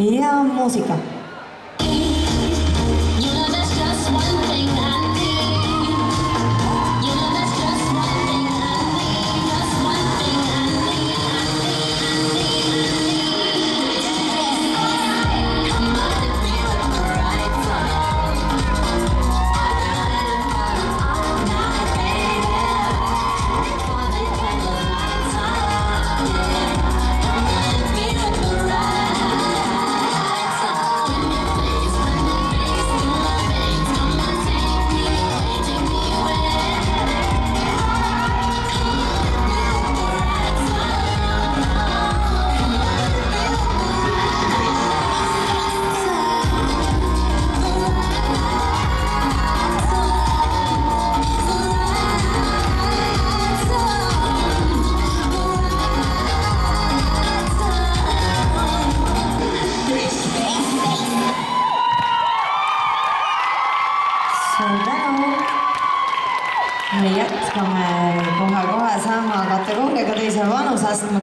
y a música. Me jätkame kohe-kohe sama kategooriaga teisel vanusastmel.